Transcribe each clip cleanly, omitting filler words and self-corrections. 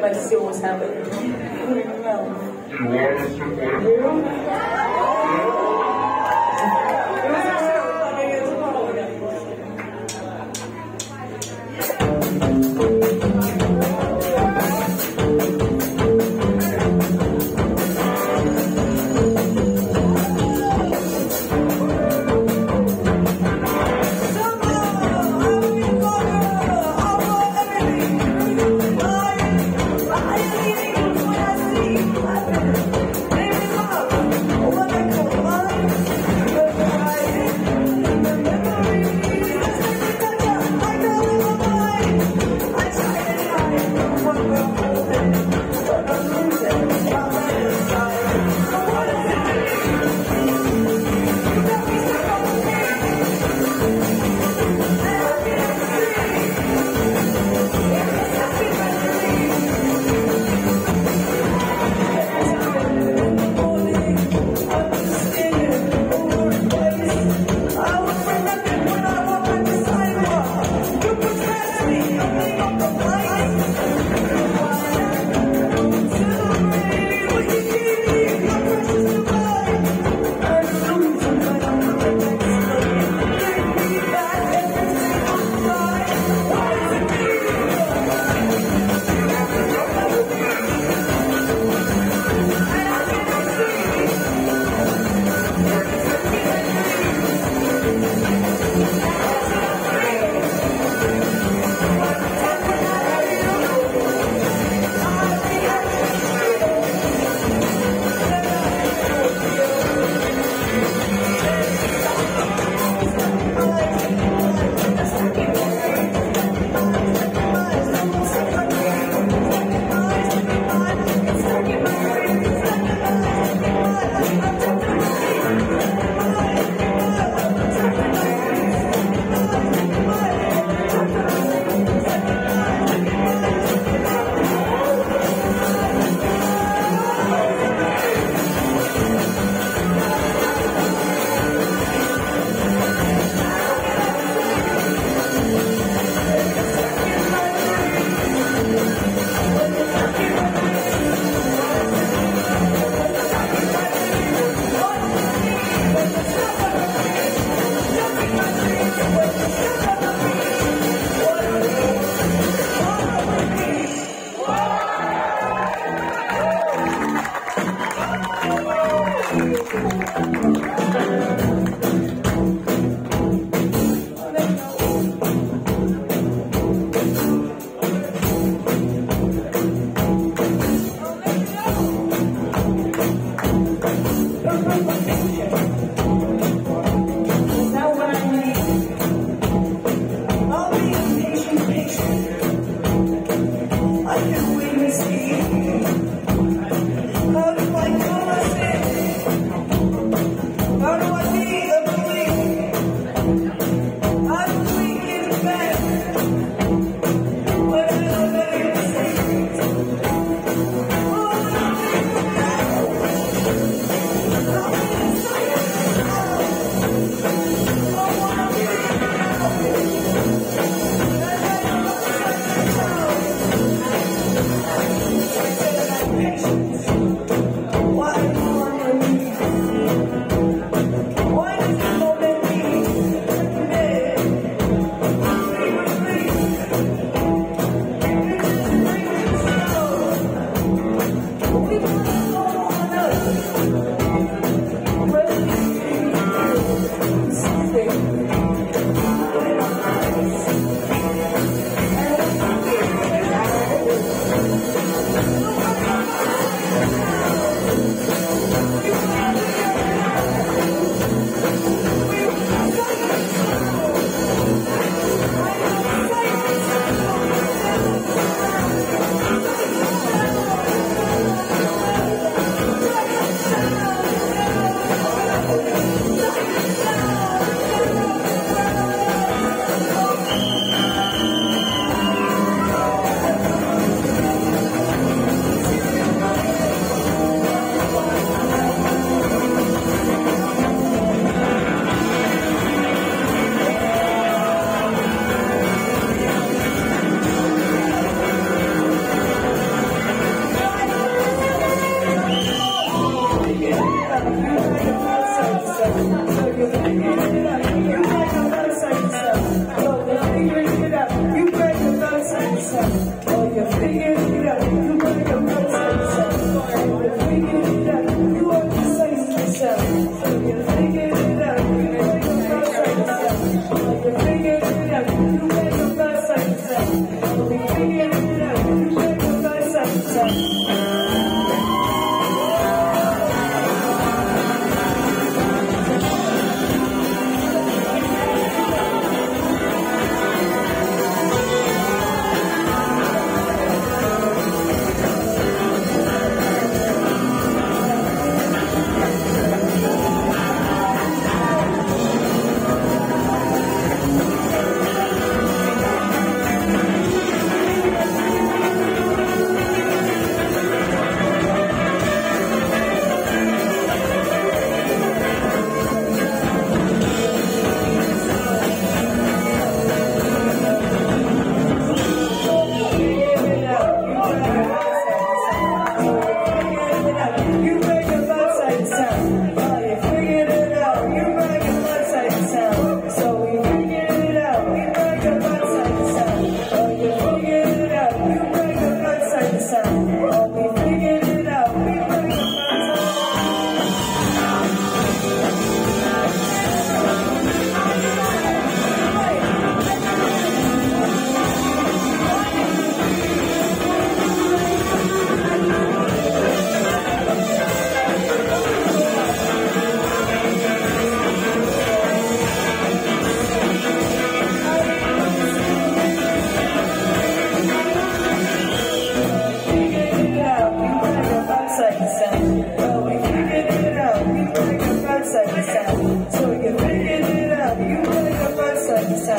Para ser o sábado.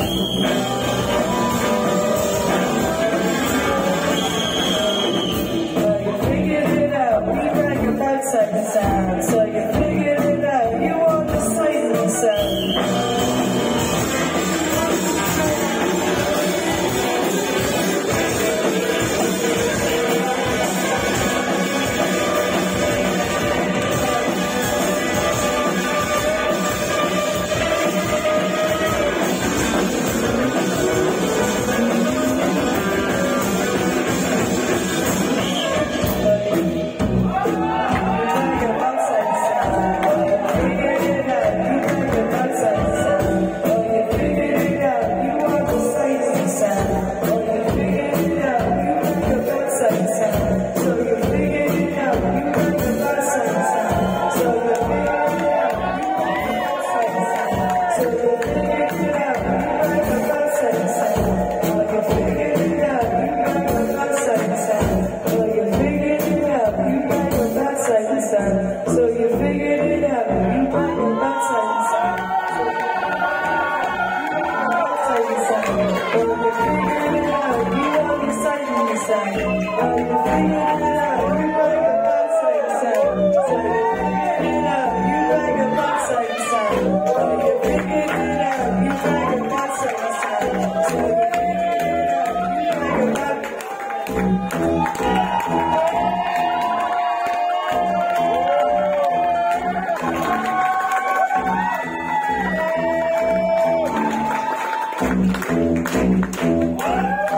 So you figured it out, you find the backside. So you figured it out, you are the side inside. So you figured it out, you like a backside sound. So you figured it out, you like a backside sound. So you figured it out, you like a backside sound. So you figured it out, you like a backside sound. Thank you.